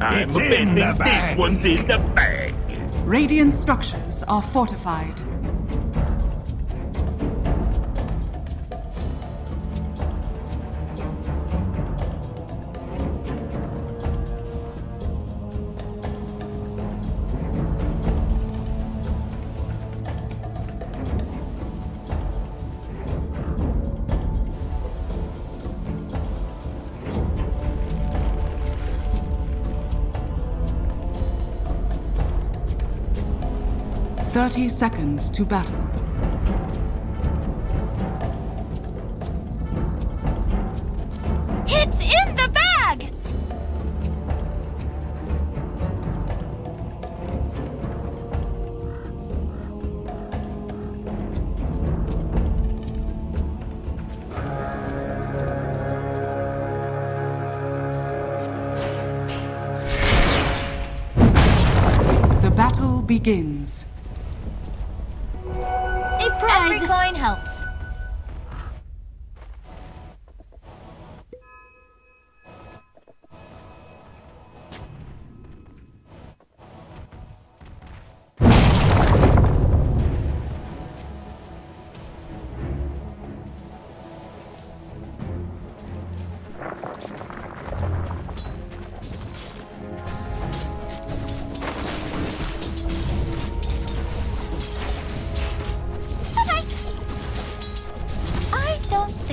I'm betting this one's in the bag. Radiant structures are fortified. Thirty seconds to battle. It's in the bag! The battle begins. Every coin helps.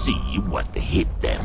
See what hit them.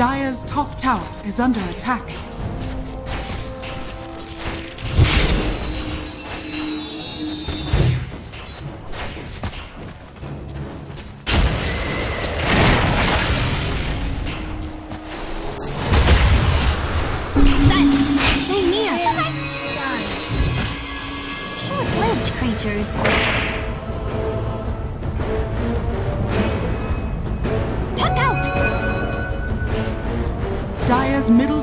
Dire's top tower is under attack. Dire's middle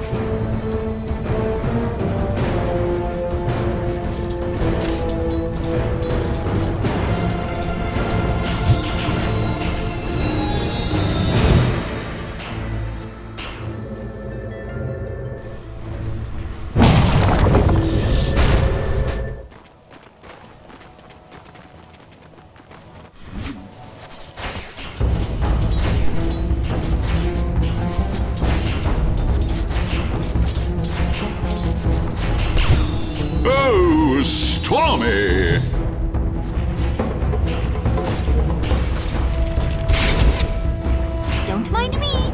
Tommy! Don't mind me!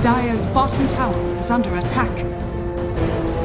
Dire's bottom tower is under attack. Dire's bottom tower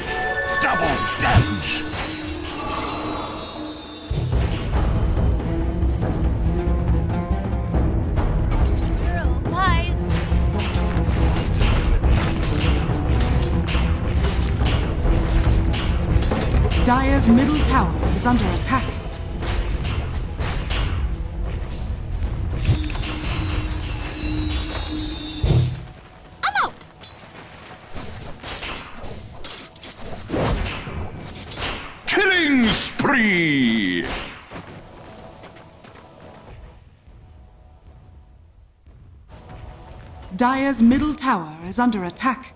Double damage! Dire's middle tower is under attack. I'm out! Killing spree! Dire's middle tower is under attack.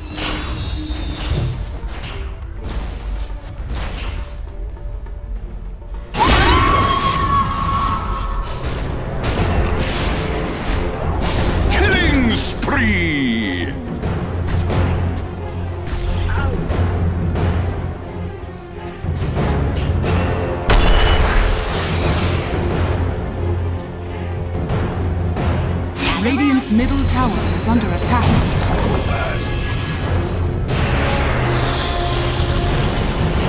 Killing spree! Radiant's middle tower is under attack.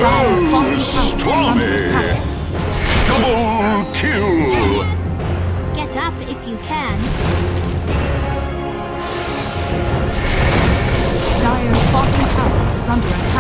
Dire's bottom tower is under attack. Double kill! Get up if you can. Dire's bottom tower is under attack.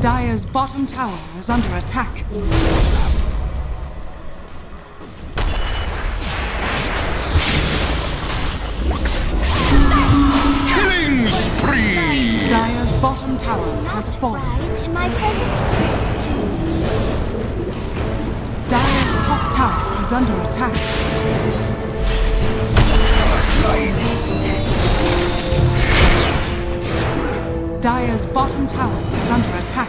Dire's bottom tower is under attack. Killing spree! Dire's bottom tower has fallen. Dire's top tower is under attack. Dire's bottom tower is under attack.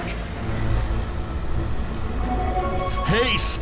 Haste!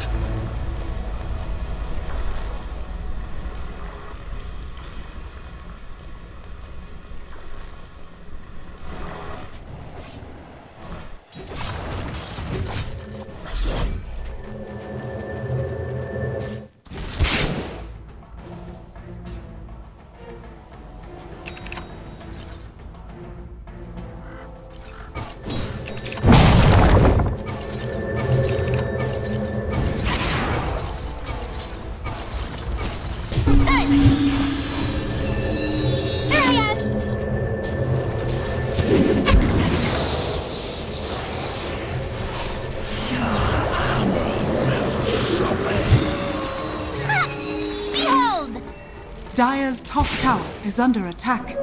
Dire's top tower is under attack.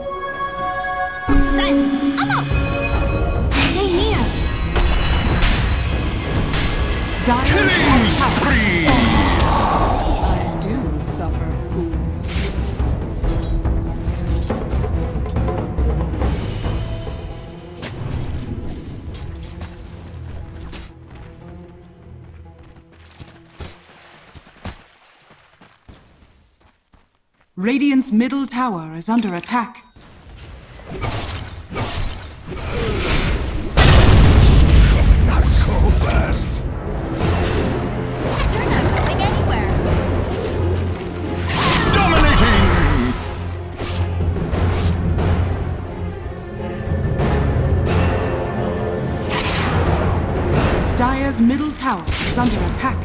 Silence! I'm out! Stay near! Dire's killing spree! I do suffer, fools. Radiant's middle tower is under attack. Not so fast. You're not going anywhere. Dominating! Dire's middle tower is under attack.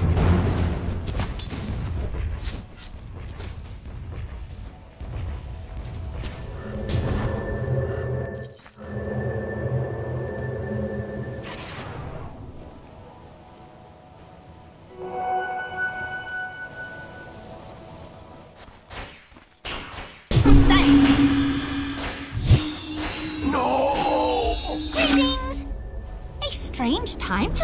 Strange time to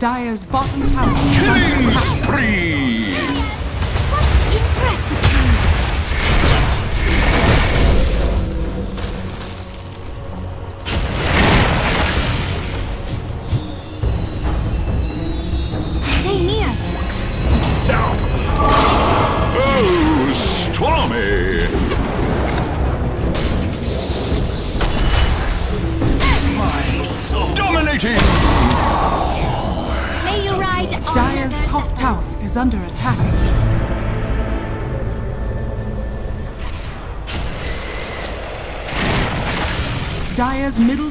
Dire's bottom tower is under attack. Killing spree! Dire's top tower is under attack. Dire's middle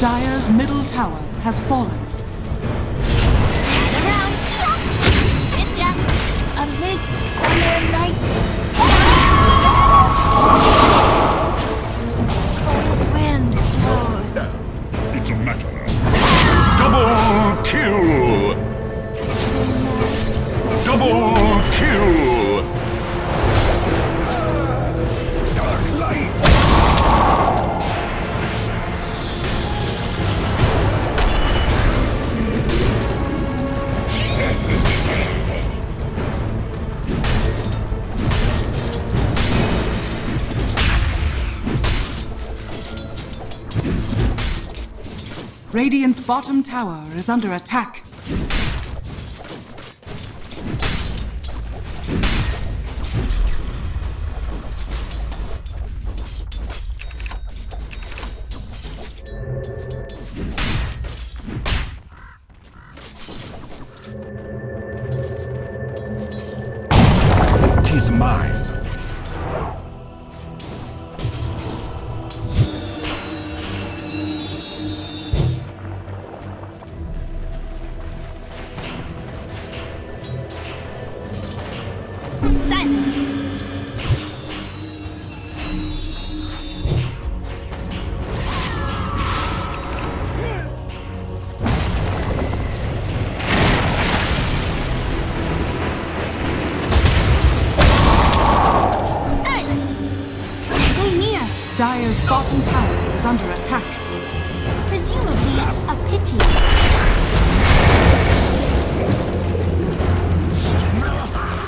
Dire's middle tower has fallen. A midsummer night. Cold wind blows. It's a matter of double kill. Double kill. Dark light. Radiant's bottom tower is under attack. Tis mine. Dire's bottom tower is under attack. Presumably a pity.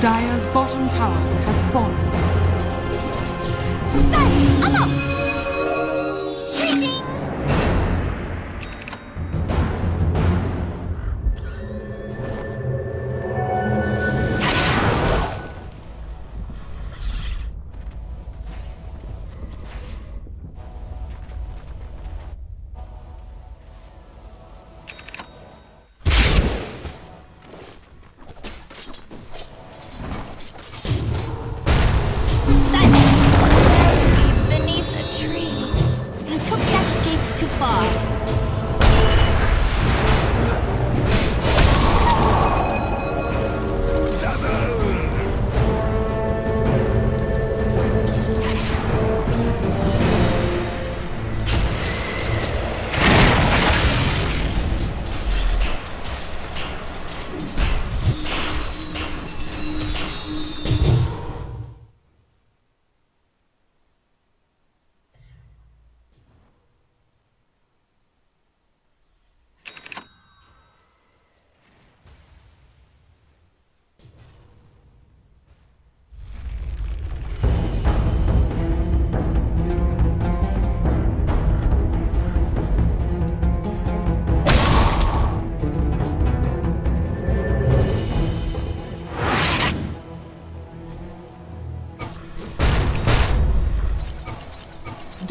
Dire's bottom tower has fallen. Silence! I'm up! Greetings!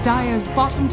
Dire's bottom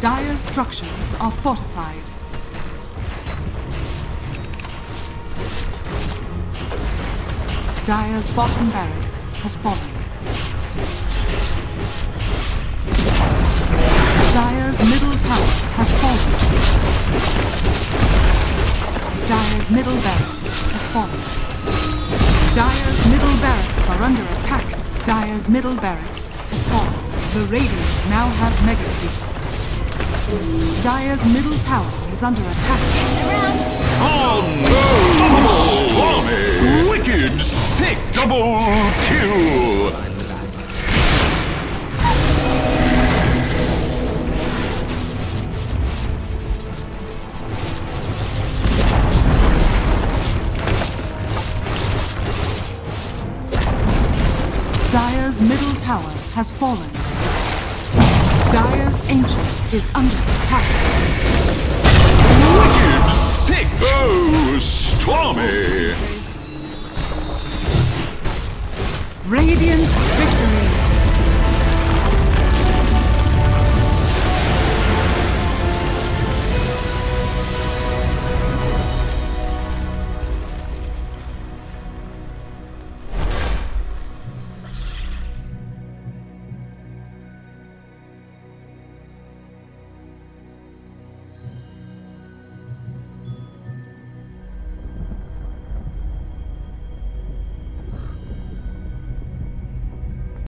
Dire's structures are fortified. Dire's bottom barracks has fallen. Dire's middle tower has fallen. Dire's middle barracks has fallen. Dire's middle barracks are under attack. Dire's middle barracks has fallen. The Radiant now have mega fleets. Dire's middle tower is under attack. Oh, no! Stormy! Wicked sick double kill! Dire's middle tower has fallen. Dire's ancient is under attack. Wicked sick! Oh, stormy! Radiant victory!